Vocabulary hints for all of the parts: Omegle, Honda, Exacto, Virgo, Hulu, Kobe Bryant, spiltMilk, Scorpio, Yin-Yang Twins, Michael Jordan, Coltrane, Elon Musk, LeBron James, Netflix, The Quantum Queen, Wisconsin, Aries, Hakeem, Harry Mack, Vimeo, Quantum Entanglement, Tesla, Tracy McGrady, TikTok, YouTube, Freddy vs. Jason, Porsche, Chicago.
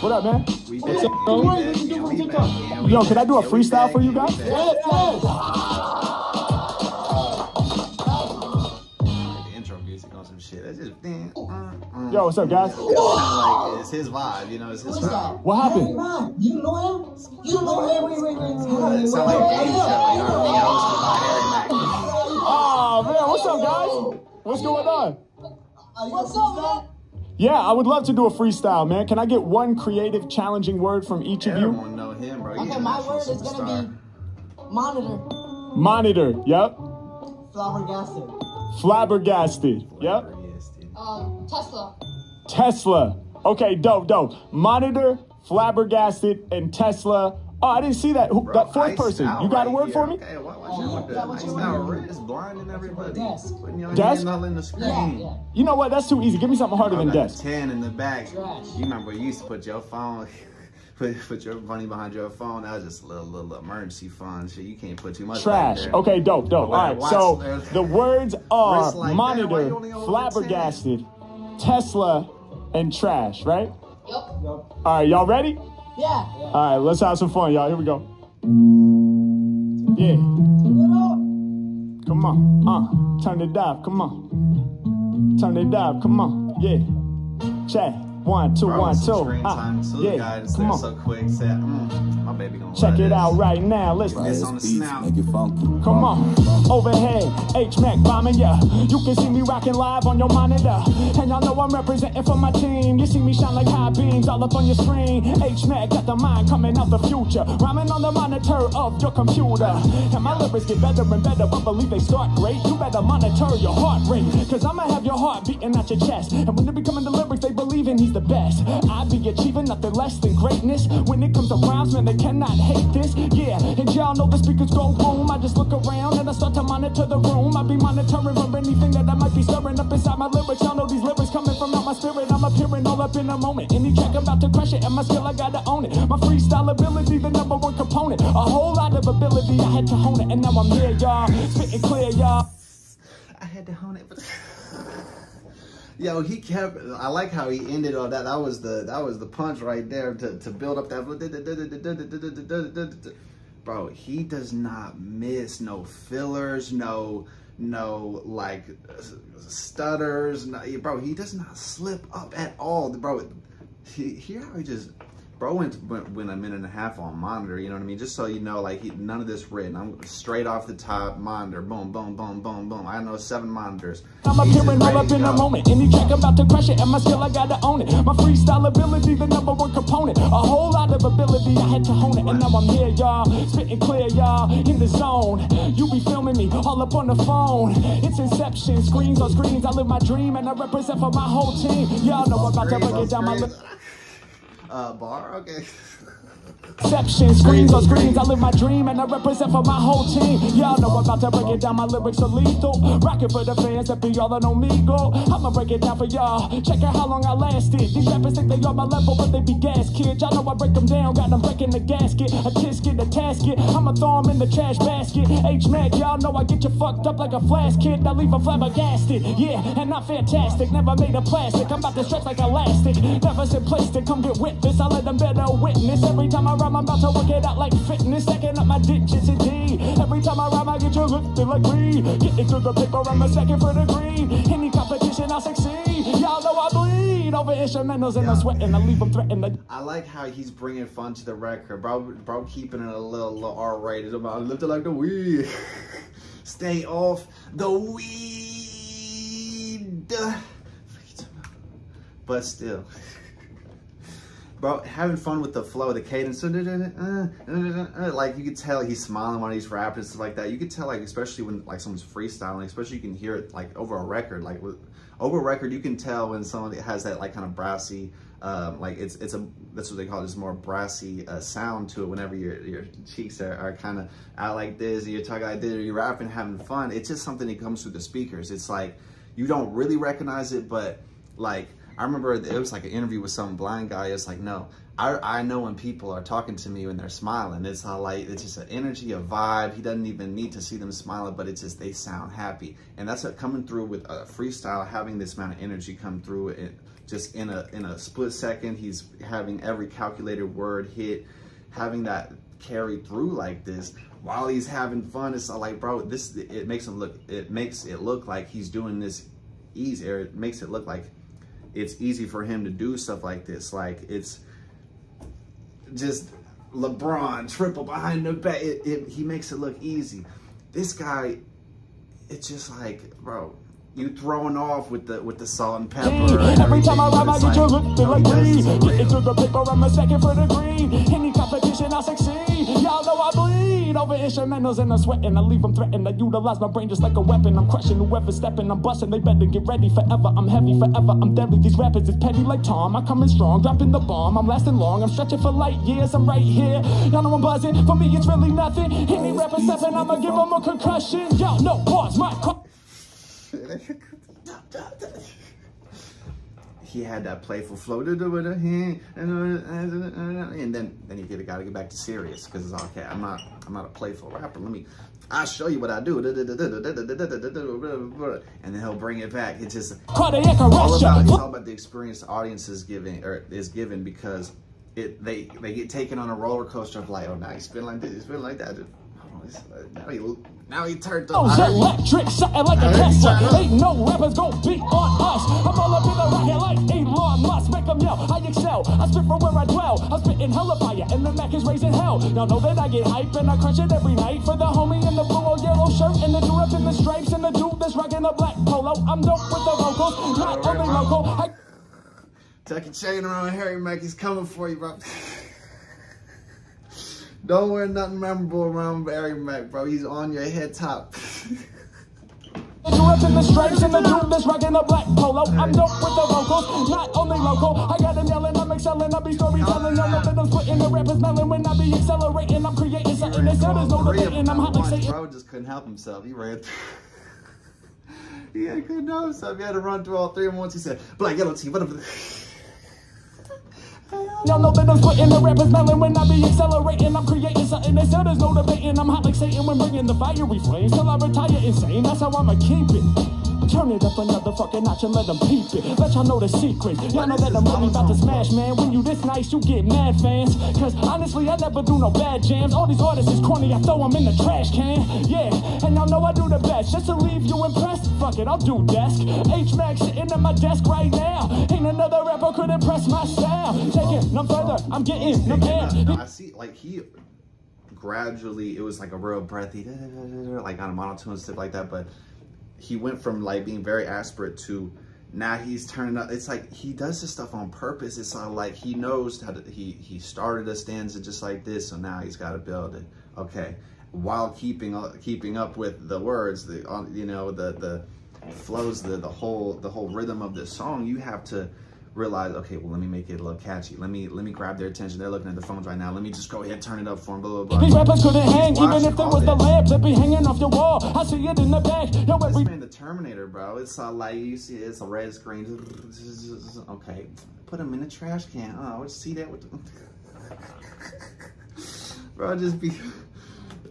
What up, man? Yo, can I do a freestyle for you guys? Yes, yes. The intro music on some shit. That's just... Yo, what's up, guys? It's his vibe, you know. It's his vibe. What happened? You know him? You know him? Wait. It sounds like a game show. You know what I mean? I was just like Harry Mack. Oh, man. What's up, guys? What's going on? What's up, man? Yeah, I would love to do a freestyle, man. Can I get one creative, challenging word from each of you? Everyone know him, bro. Okay, my word is gonna be monitor. Monitor, yep. Flabbergasted. Flabbergasted, yep. Tesla. Tesla. Okay, dope. Monitor, flabbergasted, and Tesla. Oh, I didn't see that. Bro, that fourth person. You got a word for me? Okay, it's blinding everybody. Desk. Putting your hand all in the screen. Yeah. You know what? That's too easy. Give me something harder than desk. 10 in the back. Trash. You remember you used to put your phone, put your money behind your phone. That was just a little emergency fund shit. You can't put too much. Trash. There. Okay, dope. All right. So the words are like monitor, flabbergasted, Tesla, and trash. Right? Yep. All right. Y'all ready? Yeah. All right, let's have some fun, y'all. Here we go. Yeah. Come on. Turn it up. Come on. Turn it up. Come on. Yeah. Check. 1, 2, bro, 1, 2. Yeah. Guys, come on. So quick. Say, my baby gonna check it out right now. Listen. It's on the snout. Come on. Overhead. H-Mac bombing ya. You can see me rocking live on your monitor. And y'all know I'm representing for my team. You see me shine like high beams all up on your screen. H-Mac got the mind coming out the future. Rhyming on the monitor of your computer. And my lyrics get better and better. I believe they start great. You better monitor your heart rate. Cause I'ma have your heart beating out your chest. And when they be coming to lyrics, they believe in he's the best. I be achieving nothing less than greatness. When it comes to rhymes, man, they cannot hate this. Yeah, and y'all know the speakers go boom. I just look around and I start to monitor the room. I be monitoring for anything that I might be stirring up inside my lyrics. Y'all know these lyrics coming from out my spirit. I'm appearing all up in a moment. Any track about to crush it, and my skill I gotta own it. My freestyle ability, the #1 component. A whole lot of ability, I had to hone it. And now I'm here, y'all, spitting clear, y'all. I had to hone it, but... Yo, he kept. I like how he ended all that. That was the punch right there to build up that. Bro, he does not miss. No fillers. No like stutters. No, bro, he does not slip up at all. Bro, hear how he just. Bro went a minute and a half on monitor, you know what I mean? Just so you know, like, none of this written. I'm straight off the top, monitor, boom, boom, boom, boom, boom. I know 7 monitors. I'm appearing all up in a moment. Any track about to crush it, and my skill, I gotta own it. My freestyle ability, the #1 component. A whole lot of ability, I had to hone it. And now I'm here, y'all, spitting clear, y'all, in the zone. You be filming me, all up on the phone. It's inception, screens on screens. I live my dream, and I represent for my whole team. Y'all know I'm about to break it down my list. Bar? Okay. Section, screens on screens, I live my dream and I represent for my whole team. Y'all know I'm about to break it down, my lyrics are lethal. Rockin' for the fans that be all on Omegle. I'ma break it down for y'all, check out how long I lasted. These rappers think they on my level, but they be gas kids. Y'all know I break them down, got them breaking the gasket. A tisket, a tasket, I'ma throw them in the trash basket. H-Mac, y'all know I get you fucked up like a flask kid. I leave a flabbergasted, yeah, and I'm fantastic. Never made of plastic, I'm about to stretch like elastic. Never said plastic, come get with this, I let them better witness. Every time I rhyme, I'm about to work it out like fitness. Stacking up my digits indeed. Every time I rhyme, I get you lifted like weed. Getting through the paper, I'm a second for the green. Any competition, I'll succeed. Y'all know I bleed over instrumentals and I'm sweating. I leave them threatened. I like how he's bringing fun to the record. Bro keeping it a little R-rated. I lived it like the weed. Stay off the weed. But still. Bro, having fun with the flow, the cadence, like you could tell he's smiling when he's rapping and stuff like that. You could tell, like, especially when like someone's freestyling, especially you can hear it like over a record. Like over a record, you can tell when someone has that like kind of brassy, like it's that's what they call it, it's more brassy sound to it. Whenever your cheeks are kind of out like this, and you're talking like this, or you're rapping, having fun. It's just something that comes through the speakers. It's like you don't really recognize it, but like. I remember it was like an interview with some blind guy. It's like, no, I know when people are talking to me when they're smiling. It's all like, it's just an energy, a vibe. He doesn't even need to see them smiling, but it's just they sound happy. And that's coming through with a freestyle, having this amount of energy come through it just in a split second. He's having every calculated word hit, having that carry through like this while he's having fun. It's like, bro, this, it makes it look like he's doing this easy, or it makes it look like it's easy for him to do stuff like this. Like, it's just LeBron triple behind the back. He makes it look easy. This guy, it's just like, bro, you throwing off with the salt and pepper. Every time I ride my teacher lifted like me. Getting through the paper, I'm a second for the green. Any competition, I succeed. Y'all know I bleed over instrumentals and I'm sweating. I leave them threatened. I utilize my brain just like a weapon. I'm crushing whoever's stepping. I'm busting. They better get ready forever. I'm heavy forever. I'm deadly. These rappers is petty like Tom. I'm coming strong, dropping the bomb. I'm lasting long. I'm stretching for light years. I'm right here. Y'all know I'm buzzing. For me, it's really nothing. Any rapper stepping, I'ma give them a concussion. Y'all know, pause my car. He had that playful flow, and then you gotta get back to serious, because it's okay. I'm not a playful rapper. I'll show you what I do, and then he'll bring it back. It's just it's all about the experience the audience is giving, because they get taken on a roller coaster of like, oh, now he's feeling like this, he's feeling like that. Now he turned on. Electric, something like a Tesla. Ain't no rappers gon' beat on us. I'm all up in the rocket like Elon Musk. Make them yell, I excel. I spit from where I dwell. I'm spitting hella fire, and the Mac is raising hell. Y'all know that I get hype, and I crunch it every night. For the homie in the blue or yellow shirt, and the dude up in the stripes, and the dude that's rocking a black polo. I'm dope with the vocals, not only local. Tuck your chain around Harry Mack, he's coming for you, bro. Don't wear nothing memorable around Harry Mack, bro. He's on your head top. In the stripes and the dude that's rocking a black polo. I'm dope with the vocals, not only local. I got them yelling, I'm excelling, I be storytelling. I know that I'm splitting the rappers, smelling when I be accelerating. I'm creating something that's motivating. I'm hot like Satan. Bro just couldn't help himself. He ran through. He couldn't help himself. He had to run through all three of them once. He said, black, yellow, tea, whatever. Y'all know that I'm splitting the rappers, smelling when I be accelerating. I'm creating something that's others no debating. I'm hot like Satan when bringing the fiery flames. Till I retire insane, that's how I'ma keep it. Turn it up another fucking notch and let them peep it. Let y'all know the secret. Y'all know that I'm really about to smash, man. When you this nice, you get mad fans. Cause honestly, I never do no bad jams. All these artists is corny, I throw them in the trash can. Yeah, and y'all know I do the best. Just to leave you impressed, fuck it, I'll do desk. H-Mack sitting at my desk right now. Ain't another rapper could impress my style. Taking no further, I'm getting no man. I see, like, he gradually, it was like a real breathy, like on a monotone and stuff like that, but he went from like being very aspirate to now he's turning up. It's like he does this stuff on purpose. It's not like he knows how to, he started a stanza just like this, so now he's got to build it. Okay, while keeping up with the words, the flows, the whole rhythm of this song. You have to realize, okay, well, let me make it a little catchy. Let me grab their attention. They're looking at the phones right now. Let me just go ahead, turn it up for them, blah, blah, blah. These rappers couldn't hang, even if there was the labs. They'd be hanging off your wall. I see it in the back. Yo, this man, the Terminator, bro. It's all like, you see, it's a red screen. Okay, put him in the trash can. Oh, I would see that with the... Bro, just be...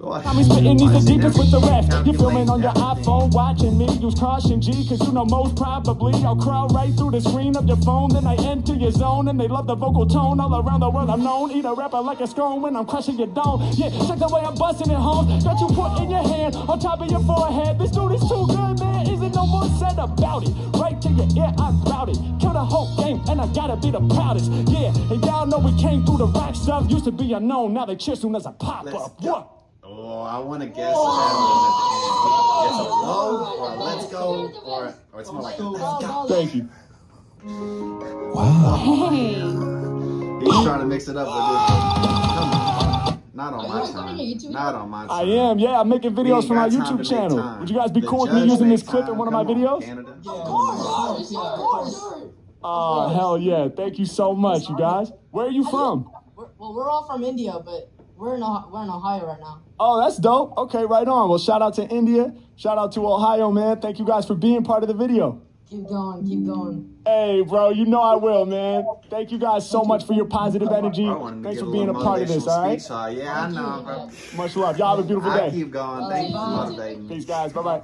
I'm spitting these the deepest with the ref. You filming on your iPhone, watching me. Use caution, G, cause you know most probably I'll crawl right through the screen of your phone. Then I enter your zone, and they love the vocal tone. All around the world I'm known. Eat a rapper like a scone when I'm crushing your dome. Yeah, check the way I'm busting it home. Got you put in your hand, on top of your forehead. This dude is too good, man. Isn't no more said about it. Right to your ear, I routed. Kill the whole game, and I gotta be the proudest. Yeah, and y'all know we came through the rock stuff. Used to be unknown, now they cheer soon as I pop up. What? Oh, I want to guess that it's a low or a let's go or it's more like a let's go. Thank you. Wow. Hey. He's trying to mix it up with this. Not on my time. Not on my time. I am, yeah. I'm making videos for my YouTube channel. Would you guys be cool with me using this clip in one of my videos? Of course. Of course. Oh, hell yeah. Thank you so much, you guys. Where are you from? Well, we're all from India, but... We're in Ohio right now. Oh, that's dope. Okay, right on. Well, shout out to India. Shout out to Ohio, man. Thank you guys for being part of the video. Keep going. Keep going. Hey, bro, you know I will, man. Thank you guys so much for your positive energy. Thanks for being a part of this, all right? Yeah, I know, bro. Much love. Y'all have a beautiful day. Keep going. Thank you. Peace, guys. Bye-bye.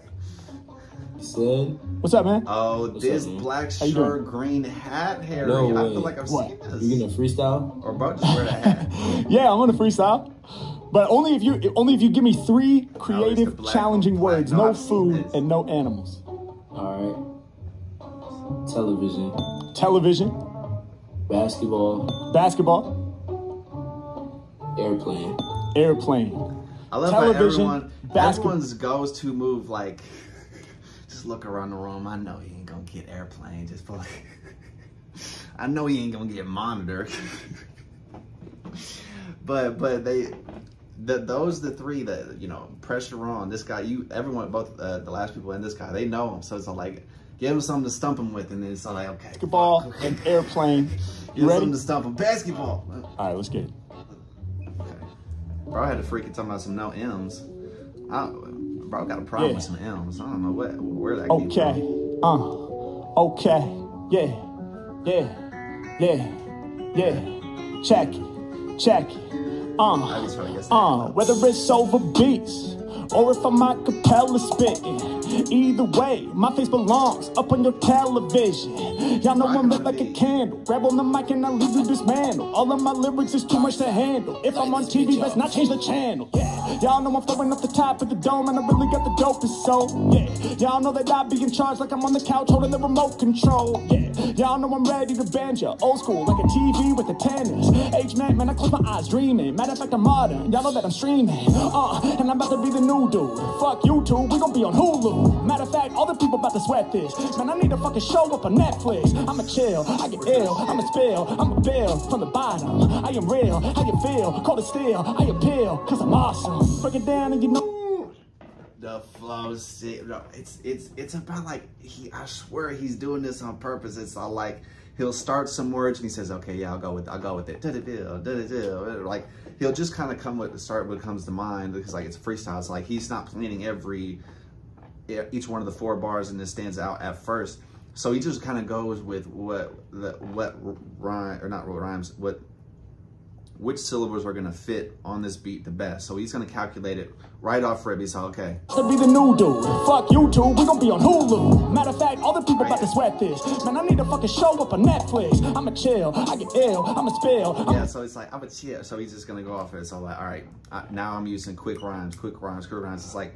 Slug. What's up, man? Oh, what's this up, man? Black shirt, green hat, Harry. No, I feel like I've seen this. You gonna freestyle? Or about to wear a hat? Yeah, I'm gonna freestyle. But only if you give me three creative, challenging words. No food and no animals. All right. Television. Television. Basketball. Basketball. Airplane. Airplane. I love television, how everyone's goes-to move, like, just look around the room. I know he ain't gonna get airplane. Just play. I know he ain't gonna get monitor. But they, those the three that, you know, pressure on this guy. Everyone, both the last people and this guy, they know him. So it's like, give him something to stump him with, and then it's like, okay. Basketball and airplane. Give him something to stump him. Basketball. All right, let's get it. Bro, I had a freaking talking about some no M's. Bro, got a problem with some M's. I don't know where that came from. Okay. Yeah. Yeah. Yeah. Yeah. Check. Check. Whether it's over beats or if I'm a cappella spitting, either way, my face belongs up on your television. Y'all know I'm lit like a candle. Grab on the mic and I leave you dismantled. All of my lyrics is too much to handle. If I'm on TV, let's not change the channel. Yeah, y'all know I'm throwing up the top of the dome, and I really got the dopest soul. Yeah, y'all know that I be in charge like I'm on the couch holding the remote control. Yeah, y'all know I'm ready to banjo, old school like a TV with antennas. H-Mack, man, I close my eyes dreaming. Matter of fact, I'm modern. Y'all know that I'm streaming. And I'm about to be the new dude. Fuck YouTube, we gon' be on Hulu. Matter of fact, all the people about to sweat this. Man, I need to fucking show up on Netflix. I'ma chill, I get ill, I'ma spill, I'ma bail from the bottom. I am real, how you feel, cold and still, I appeal, cause I'm awesome. Break it down and you know the flow, it's about like I swear he's doing this on purpose. It's all like he'll start some words and he says, okay, yeah, I'll go with it. Like he'll just kind of start what comes to mind, because like it's freestyle. It's like he's not planning each one of the four bars, and this stands out at first. So he just kind of goes with which syllables are gonna fit on this beat the best. So he's gonna calculate it right off rip. He's like, okay. To be the new dude. Fuck YouTube, we gonna be on Hulu. Matter of fact, all the people about to sweat this. Man, I need to fucking show up on Netflix. I'ma chill, I get ill, I'ma spill. Yeah, so it's like, I'ma chill. So he's just gonna go off it. So like, all right, now I'm using quick rhymes. It's like,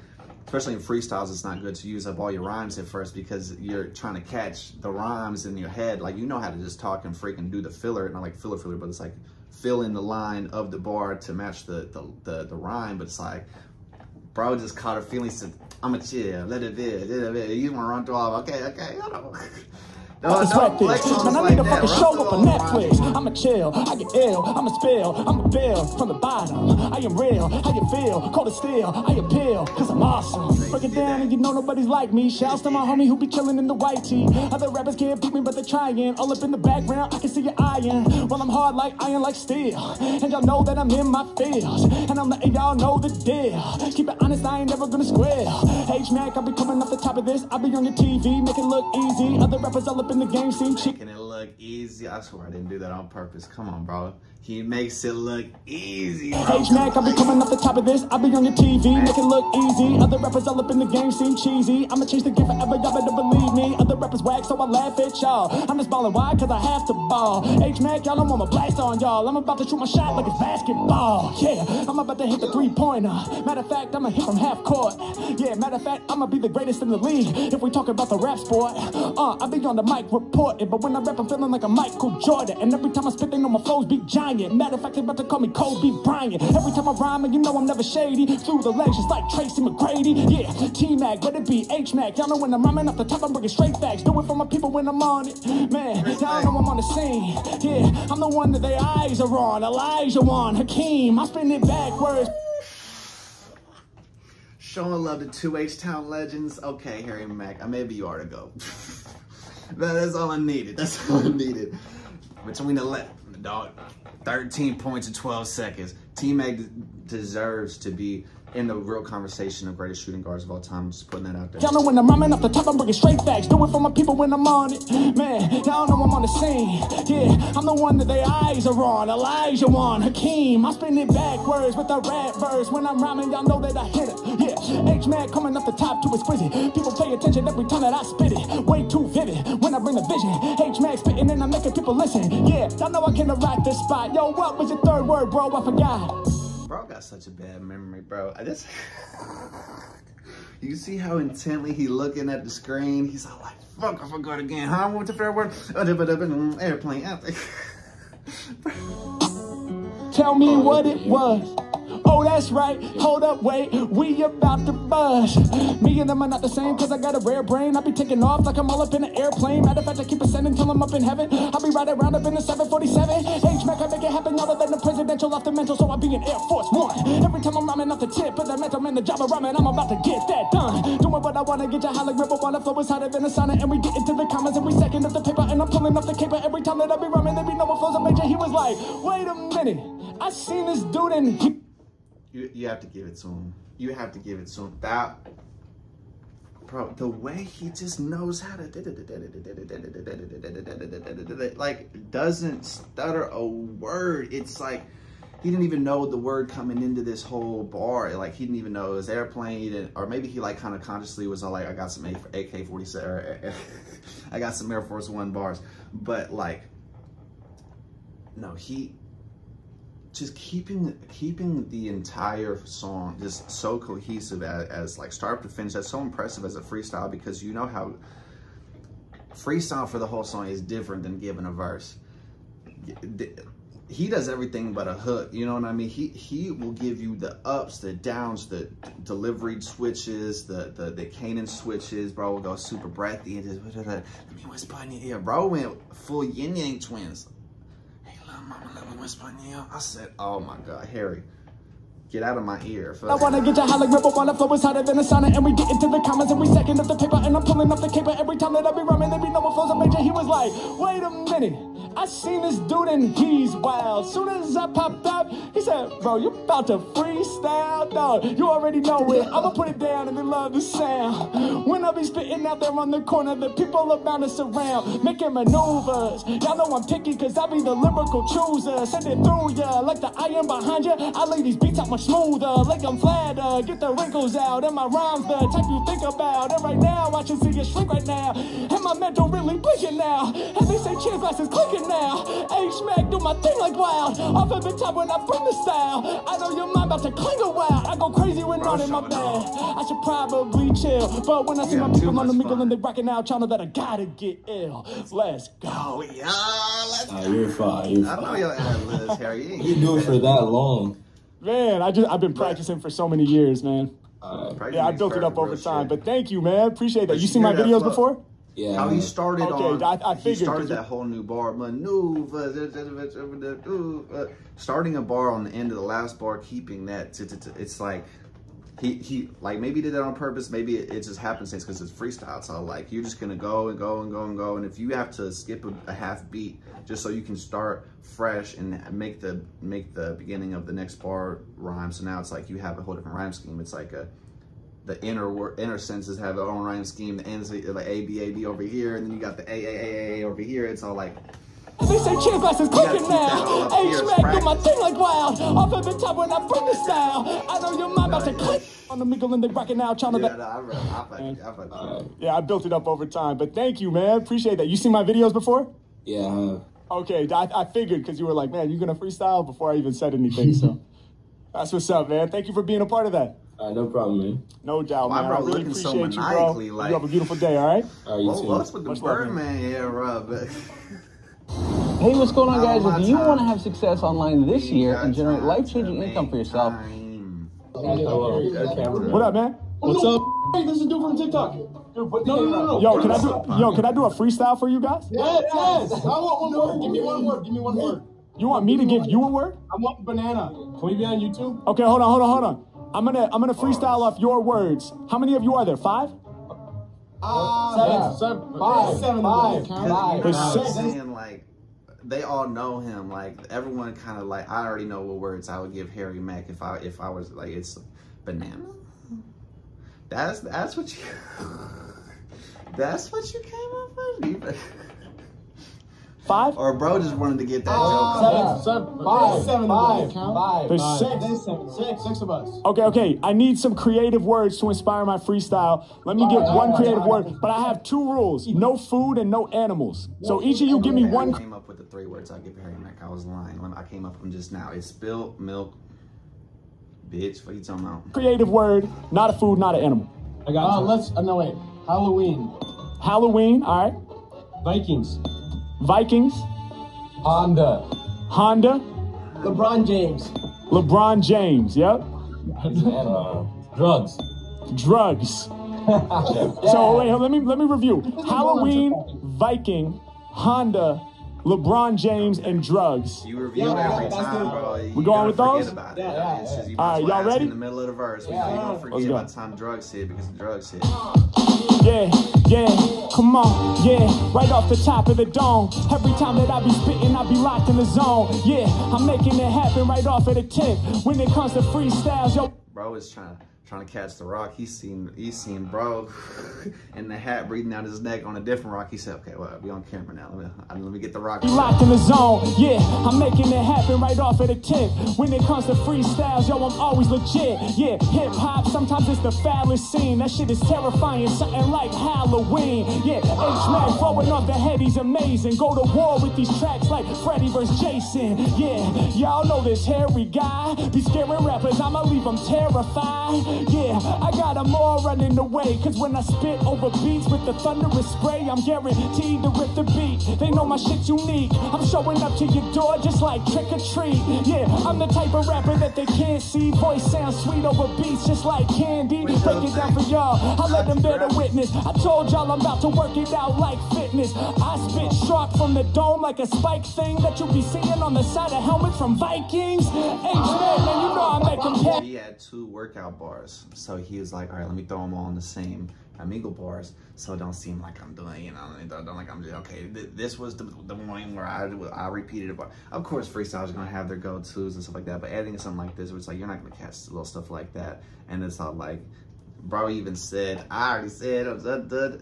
especially in freestyles, it's not good to use up all your rhymes at first, because you're trying to catch the rhymes in your head. Like, you know how to just talk and freaking do the filler, and I like filler, but it's like, fill in the line of the bar to match the rhyme. But it's like, bro just caught her feelings. I'm a chill, let it be. You wanna run through all, okay, I don't. Don't flex on us like that. Man, I need to fucking show up on Netflix. I'm a chill, I get ill, I'm a spill, I'm a bill from the bottom. I am real, how you feel, cold as steel, I appeal, cause I'm awesome. Break it down and you know nobody's like me. Shouts to my homie who be chilling in the white tee. Other rappers can't beat me, but they're trying. All up in the background, I can see your iron. Well, I'm hard like iron, like steel. And y'all know that I'm in my fields. And I'm letting y'all know the deal. Keep it honest, I ain't never gonna square. H-Mack, I'll be coming off the top of this. I'll be on your TV, make it look easy. Other rappers all up in the game scene, making it look easy. I swear I didn't do that on purpose. Come on, bro. He makes it look easy. H-Mack, I'll be coming off the top of this. I'll be on your TV, make it look easy. Other rappers all up in the game seem cheesy. I'ma change the game forever, y'all better believe me. Other rappers whack, so I laugh at y'all. I'm just balling wide, cause I have to ball. H-Mack, y'all don't want my blast on y'all. I'm about to shoot my shot like it's basketball. Yeah, I'm about to hit the three-pointer. Matter of fact, I'ma hit from half court. Yeah, matter of fact, I'ma be the greatest in the league. If we talk about the rap sport, I'll be on the mic reporting. But when I rap, I'm feeling like a Michael Jordan. And every time I spit, they know my flows be giant. Matter of fact, they about to call me Kobe Bryant. Every time I rhyme, and you know I'm never shady. Through the legs, just like Tracy McGrady. Yeah, T-Mac, let it be H-Mac. Y'all know when I'm rhyming off the top, I'm bringing straight facts. Do it for my people when I'm on it. Man, y'all know I'm on the scene. Yeah, I'm the one that their eyes are on. Elijah on, Hakeem, I spin it backwards. Showing love to two H-Town legends. Okay, Harry Mack, maybe you ought to go. That's all I needed. That's all I needed. Between the dog, 13 points in 12 seconds. T-Mac deserves to be in the real conversation of greatest shooting guards of all time. Just putting that out there. Y'all know when I'm rhyming off the top, I'm bringing straight facts. Do it for my people when I'm on it. Man, y'all know I'm on the scene. Yeah, I'm the one that their eyes are on. Elijah on, Hakeem. I spin it backwards with a rap verse. When I'm rhyming, y'all know that I hit it. Yeah, H Mack coming off the top too exquisite. People pay attention every time that I spit it. Way too vivid when I bring the vision. H Mack spitting and I'm making people listen. Yeah, y'all know I can rock this spot. Yo, what was your third word, bro? I forgot. Bro got such a bad memory, bro. You see how intently he looking at the screen. He's all like, fuck, I forgot again. Huh? What's the fair word? Airplane. Tell me what it was. Oh, that's right. Hold up, wait. We about to buzz. Me and them are not the same, cause I got a rare brain. I be taking off like I'm all up in an airplane. Matter of fact, I keep ascending till I'm up in heaven. I'll be riding around up in the 747. H-Mac, I make it happen other than the presidential off the mental. So I be in Air Force One. Every time I'm rhyming off the tip of the mental, man, the job of rhyming, I'm about to get that done. Doing what I wanna, get your holic grip up on the flow is hotter than a sauna. And we get into the comments every second of the paper. And I'm pulling up the caper every time that I be rhyming. There be no one flows a major. He was like, wait a minute. I seen this dude and he... You have to give it to him. You have to give it to him. That, bro, the way he just knows how to, like, doesn't stutter a word. It's like he didn't even know the word coming into this whole bar. Like, he didn't even know his airplane. He didn't, or maybe he, like, kind of consciously was all like, I got some AK-47, or I got some Air Force One bars. But, like, no, he... just keeping the entire song just so cohesive as like start to finish. That's so impressive as a freestyle, because you know how freestyle for the whole song is different than giving a verse. He does everything but a hook, you know what I mean? He will give you the ups, the downs, the delivery switches, the cadence switches. Bro will go super breathy and just, let me whisper in your ear. Bro went full Yin-Yang Twins. I said, oh my God, Harry, get out of my ear. I want to get your holic grip up on the flow is hotter than a sauna. And we get into the comments every second of the paper. And I'm pulling up the caper every time that I be rhyming. There be no one flows a major. He was like, wait a minute. I seen this dude and he's wild. Soon as I popped up, he said, bro, you about to freestyle? No, you already know it. I'm going to put it down and they love the sound. When I be spitting out there on the corner, the people are bound to surround. Making maneuvers. Y'all know I'm picky because I be the lyrical chooser. Send it through ya like the iron behind ya. I lay these beats out much smoother, like I'm flatter. Get the wrinkles out and my rhymes the type you think about. And right now, I should see it shrink right now. And my mental really blinking now. And they say cheers glasses clicking now. H-Mack do my thing like wild. Off every time when I bring the style. I know your mind about to cling a while. I go crazy when not in my bed. I should probably chill. But when I see my people on the Omegle and they rocking out, y'all know that I gotta get ill. Let's go, y'all. Let's go. You're fine. You're fine. I know y'all had Liz, Harry. You do it for that long. Man, I've been practicing for so many years, man. Yeah, I built it up over time, but thank you, man. Appreciate that. You seen my videos before? Yeah. How he started on. I figured. He started that whole new bar maneuver. Starting a bar on the end of the last bar, keeping that. It's like he like maybe did that on purpose. Maybe it just happens because it's freestyle. So like you're just gonna go and go and go and go. And if you have to skip a half beat just so you can start fresh and make the beginning of the next bar rhyme. So now it's like you have a whole different rhyme scheme. It's like the inner senses have their own rhyme scheme. The ends like A B over here, and then you got the A over here. It's all like. They say cheers glasses clicking now. H-Mack do my thing like wild. Off every time when I bring the style. I know your mind about to click. On the Omegle and they rocking out. Yeah, I built it up over time, but thank you, man. Appreciate that. You seen my videos before? Yeah. Okay, I figured because you were like, man, you're going to freestyle before I even said anything. So that's what's up, man. Thank you for being a part of that. No problem, man. No doubt, man. I really appreciate you, bro. Like... You have a beautiful day, all right? What's with the Birdman here, bro? Hey, what's going on, guys? If you want to have success online this year and generate life-changing income for yourself... What up, man? What's up? Hey, this is dude from TikTok. No. Yo, can I do a freestyle for you guys? Yes. I want one word. Give me one word. Give me one word. You want me to give you a word? I want banana. Can we be on YouTube? Okay, hold on. I'm gonna freestyle off your words. How many of you are there? Five? Seven. Saying like they all know him. Like everyone kind of like I already know what words I would give Harry Mack if I was like it's. Banana? That's what you... That's what you came up with? Five? Or bro just wanted to get that joke. Seven. There's six. Six of us. Okay. I need some creative words to inspire my freestyle. Let me get one creative word, but I have two rules. No food and no animals. So each of you give me one. I came up with the three words I give Harry Mack. I was lying. I came up with them just now. It's spilled milk. Bitch, what are you talking about? Creative word, not a food, not an animal. I got you. No, wait. Halloween, all right. Vikings. Honda. LeBron James, yep. Drugs. Yeah. So wait, let me review. Halloween, Viking, Honda, LeBron James, and drugs. You review every time, bro. We're going with those? Yeah. All right, y'all ready? In the middle of the verse. We don't forget about the time drugs hit, because the drugs hit. Yeah, come on, yeah, right off the top of the dome. Every time that I be spitting, I be locked in the zone. Yeah, I'm making it happen right off of the tip. When it comes to freestyles, yo. Bro is trying to catch the rock. He's seen bro in the hat breathing out his neck on a different rock. He said, okay, well, we on camera now. Let me get the rock. Locked in the zone, yeah. I'm making it happen right off of the tip. When it comes to freestyles, yo, I'm always legit. Yeah, hip hop, sometimes it's the foulest scene. That shit is terrifying, something like Halloween. Yeah, H-Mack throwing off the heavy's amazing. Go to war with these tracks like Freddy vs. Jason. Yeah, y'all know this hairy guy. These scary rappers, I'ma leave them terrified. Yeah, I got them all running away. Cause when I spit over beats with the thunderous spray, I'm guaranteed to rip the beat. They know my shit's unique. I'm showing up to your door just like trick or treat. Yeah, I'm the type of rapper that they can't see. Voice sounds sweet over beats just like candy. Break it down for y'all, I let them bear the witness. I told y'all I'm about to work it out like fitness. I spit sharp from the dome like a spike thing that you'll be seeing on the side of helmets from Vikings. H-Man, man, you know I make them pay. He had two workout bars. So he was like, all right, let me throw them all on the same Omegle bars, so it don't seem like I'm doing, don't like I'm just, okay, this was the one where I repeated it. Of course, freestyles are going to have their go-tos and stuff like that, but adding something like this, where it's like, you're not going to catch little stuff like that, and it's all like, bro even said, I already said,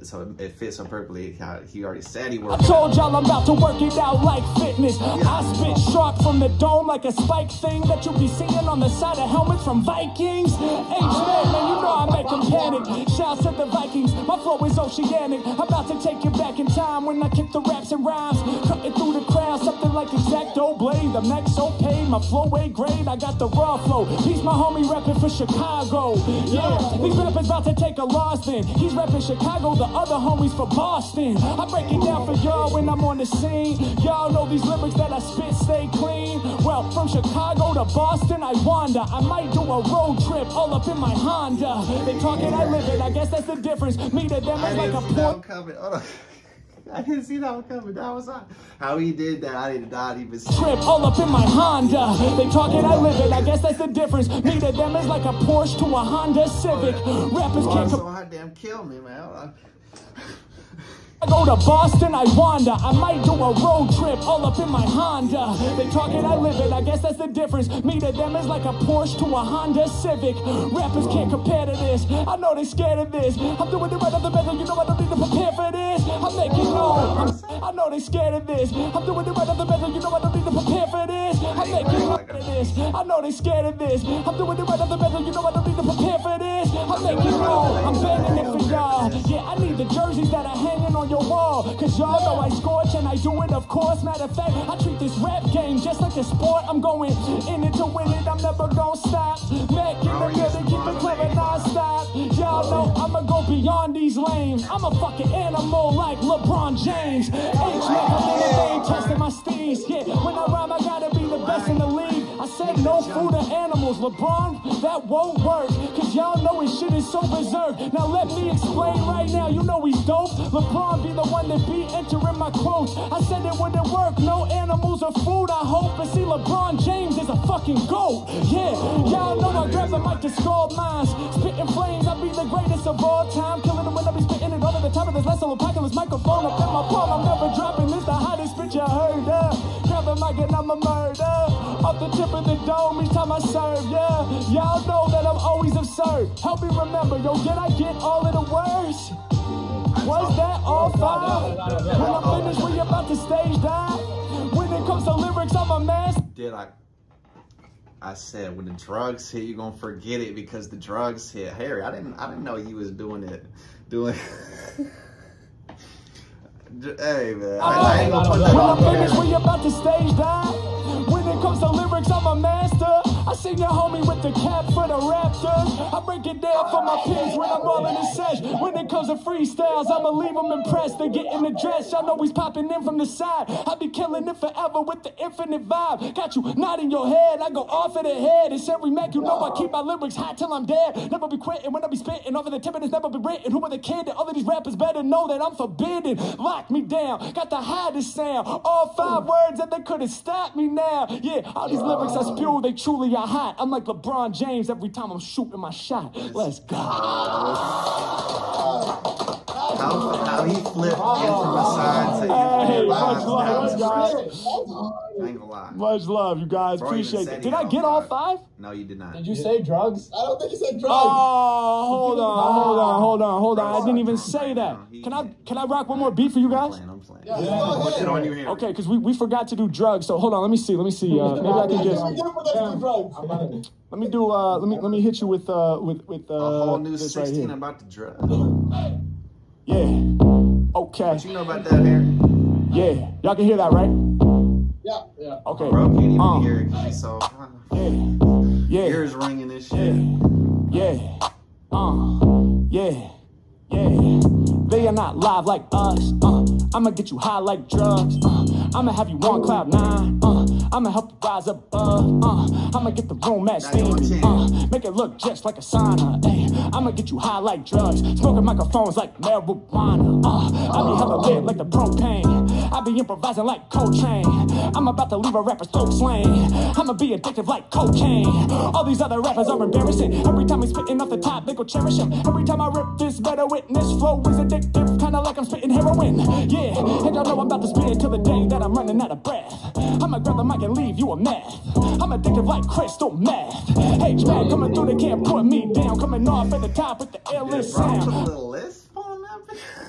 so it fits so perfectly. He already said he worked. I told y'all I'm about to work it out like fitness. Yeah. I spit sharp from the dome like a spike thing that you'll be seeing on the side of helmets from Vikings. H-Man, man, you know I make them panic. Shouts at the Vikings, my flow is oceanic. I'm about to take you back in time when I kick the raps and rhymes. Cutting through the crowd, something like Exacto Blade. I'm neck so paid, my flow way grade. I got the raw flow. He's my homie repping for Chicago. Yeah, these rappers about to take a loss then. He's repping Chicago, the other homies for Boston. I break it down for y'all when I'm on the scene. Y'all know these lyrics that I spit stay clean. Well, from Chicago to Boston, I wander. I might do a road trip all up in my Honda. They talking, I live it. I guess that's the difference. Me to them is like a point. I didn't see that one coming. That was how he did that. I did not even see. Trip all up in my Honda. They talking, I live it. I guess that's the difference. Me to them is like a Porsche to a Honda Civic. Rappers can't come. God damn, kill me, man. I go to Boston, I wander. I might do a road trip all up in my Honda. They talking, I live it. I guess that's the difference. Me to them is like a Porsche to a Honda Civic. Rappers can't compare to this. I know they scared of this. I'm doing it right off the bat. You know I don't need to prepare for this. I'm making noise. I know they scared of this. I'm doing it right off the bat. You know I don't need to prepare for this. I'm making noise. I know they scared of this. I'm doing it right off the bat. You know I don't need to prepare for this. I'm making noise. I'm banging it for y'all. Yeah, I need the jerseys that are hanging on your wall, cause y'all know I scorch and I do it, of course. Matter of fact, I treat this rap game just like a sport. I'm going in it to win it, I'm never gonna stop. Mac in the middle, keep it clever non-stop. Y'all know I'ma go beyond these lanes. I'm a fucking animal like LeBron James. H-Mack, I'm in the game, testing my steeds. Yeah, when I rhyme, I gotta be the best in the league. I said no food or animals, LeBron, that won't work. Cause y'all know his shit is so berserk. Now let me explain right now, you know he's dope. LeBron be the one that be entering my quotes. I said it wouldn't work, no animals or food, I hope. But see, LeBron James is a fucking GOAT. Yeah, y'all know I grab the mic to score mines. Spitting flames, I be the greatest of all time. Killing them when I be spitting it all of the time. Of this last little apocalypse microphone up in my palm. I'm never dropping, this the hottest bitch I heard of. Grab the mic and I'm a murder. off the tip of the dome each time I serve, yeah. Y'all know that I'm always absurd. Help me remember, yo, did I get all of the words? Was that all five? When I'm finished, we about to stage dive. When it comes to lyrics, I'm a mess. Did I said, when the drugs hit, you're gonna forget it because the drugs hit. Harry, I didn't know you was doing hey man. I ain't gonna put that on there. When I'm finished, we about to stage dive. When it comes to lyrics, I'm a master. I sing your homie with the cap for the Raptors. I break it down for my kids when I'm rolling the sesh. When it comes to freestyles, I'ma leave them impressed. They get in the dress, y'all know he's popping in from the side. I be killing it forever with the infinite vibe. Got you nodding your head, I go off of the head. It's Harry Mack, you know I keep my lyrics hot till I'm dead. Never be quitting when I be spitting. Over the 10 minutes, never be written. Who are the kid? All of these rappers better know that I'm forbidden. Lock me down, got the hottest sound. All five words and they couldn't stop me now. Yeah, all these lyrics I spew, they truly are hot. I'm like LeBron James every time I'm shooting my shot. Let's go. How he flipped in from a side to hey, much love, guys. I ain't gonna lie. Much love, you guys. Bro, appreciate it. Did I get all five? No, you did not. Did you say drugs? I don't think you said drugs. Oh, hold on. I didn't even say that. Can I rock one more beat for you guys? I'm playing. Yeah. Put it on your hand. Okay, because we forgot to do drugs. So hold on, let me see. Maybe I can just. Let me hit you with a whole new 16 about the drugs. Yeah. Okay. What you know about that, Harry? Yeah. Y'all can hear that, right? Yeah. Yeah. Okay. Bro, can't even hear it. So. Yeah. Ears ringing this shit. Yeah. Yeah. Yeah. They are not live like us. I'ma get you high like drugs. I'ma have you on cloud nine. I'ma help you rise above. I'ma get the room match steamy. Make it look just like a sauna. I'ma get you high like drugs. Smoking microphones like marijuana. I be hella lit like the propane. I be improvising like Coltrane. I'm about to leave a rapper's throat slang. I'ma be addictive like cocaine. All these other rappers are embarrassing. Every time we spitting off the top, they go cherish him. Every time I rip this better witness, flow is addictive, kinda like I'm spitting heroin. Yeah, and y'all know I'm about to spit it till the day that I'm running out of breath. I'ma grab the mic and leave you a mess. I'm addictive like crystal meth. H-Man coming through, they can't put me down. Coming off at the top with the illest sound. Put a little lisp on that.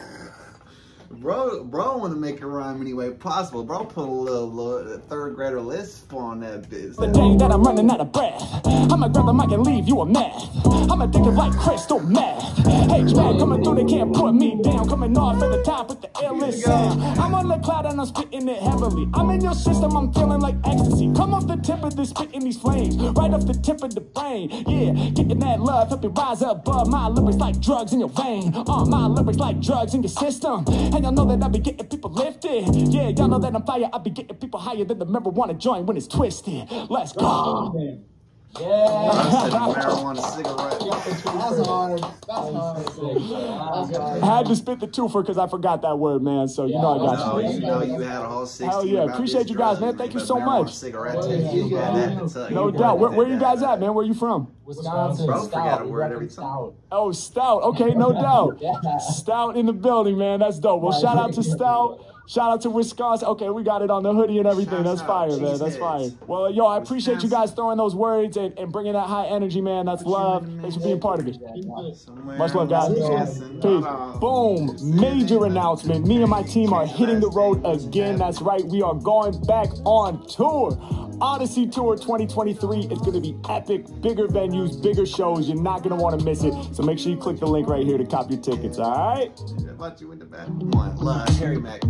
Bro want to make it rhyme any way possible. Bro put a little third grader lisp on that bitch. The day that I'm running out of breath, I'ma grab the mic and leave you a mess. I'm addicted like crystal meth. H-Mack coming through, they can't put me down. Coming off at the top with the illest sound. I'm on the cloud and I'm spitting it heavily. I'm in your system, I'm feeling like ecstasy. Come off the tip of this, spitting these flames. Right off the tip of the brain, yeah. Getting that love, help you rise above. My lyrics like drugs in your vein. My lyrics like drugs in your system. And y'all know that I be getting people lifted. Yeah, y'all know that I'm fire. I be getting people higher than the marijuana joint when it's twisted. Let's go. Yeah. Marijuana cigarette. That's hard. I had to spit the twofer because I forgot that word, man. So you know I got you. You know you had a whole 16. Hell yeah! Appreciate you guys, man. Thank you so much. No doubt. Where you guys at, man? Where you from? Wisconsin. Bro, forgot a word every time. Oh, Stout. Okay, no doubt. Yeah. Stout in the building, man. That's dope. Well, shout out to Stout. Shout out to Wisconsin. Okay, we got it on the hoodie and everything. That's fire, man. That's fire. Well, yo, I appreciate you guys throwing those words and bringing that high energy, man. That's love. Thanks for being part of it. Much love, guys. Peace. Boom. Major announcement. Me and my team are hitting the road again. That's right. We are going back on tour. Odyssey Tour 2023. It's going to be epic. Bigger venues, bigger shows. You're not going to want to miss it. So make sure you click the link right here to cop your tickets. All right? I thought you went to bed. One love. Harry Mack.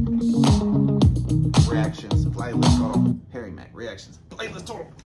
Reactions. Playlist. Harry Mack. Reactions. Playlist.